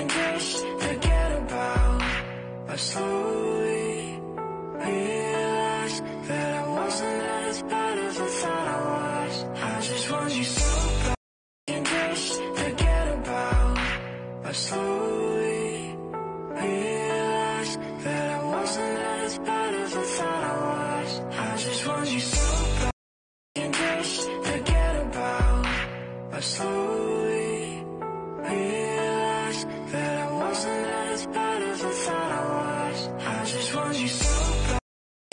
and just forget about. I slowly realized that I wasn't as bad as I thought I was. I just want you so bad, and just forget about. I slowly realized that I wasn't as bad as I thought I was. I just want you so bad, and just forget about. I slowly realized that I wasn't as bad as I thought I was. I just want you so bad,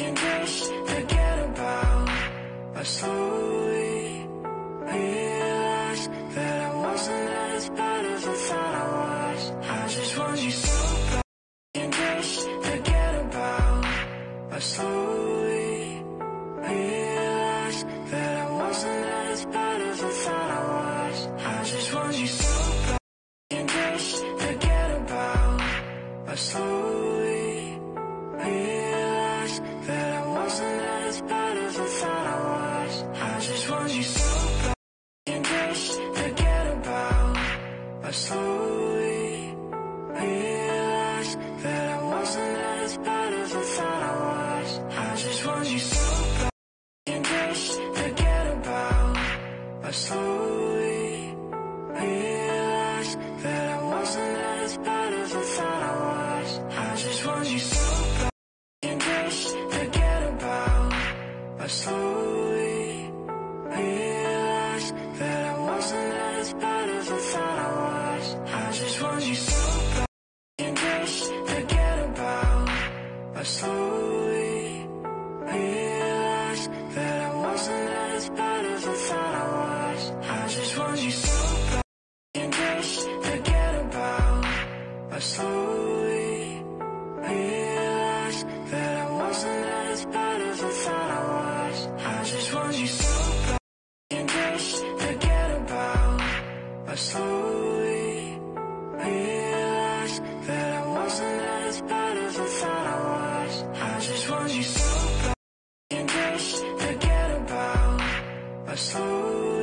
and just forget about. I slowly realized that I wasn't as bad as I thought I was. I just want you so bad, and just forget about. I slowly realized that I wasn't as bad as I thought I was. I just want you so bad, and just forget about. I slowly realized that I wasn't as bad as I thought I was. I just want you so bad, and just forget about. I slowly realized that I wasn't as bad as I thought I was. I just want you so bad, and just forget about. I slowly realized that I wasn't as bad as I thought I was. I just want you so bad, and just forget about. I slowly realized that I wasn't as bad as I thought I was. I just want you so bad, and just forget about. I slowly realized that I wasn't as bad as I thought I was. I just want you so bad, and just forget about. I slowly realized that I wasn't as bad as I thought I was. I just want you so bad, and just forget about. I slowly realized that I wasn't as bad as I thought I was. I just want you so bad, and just forget about. I slowly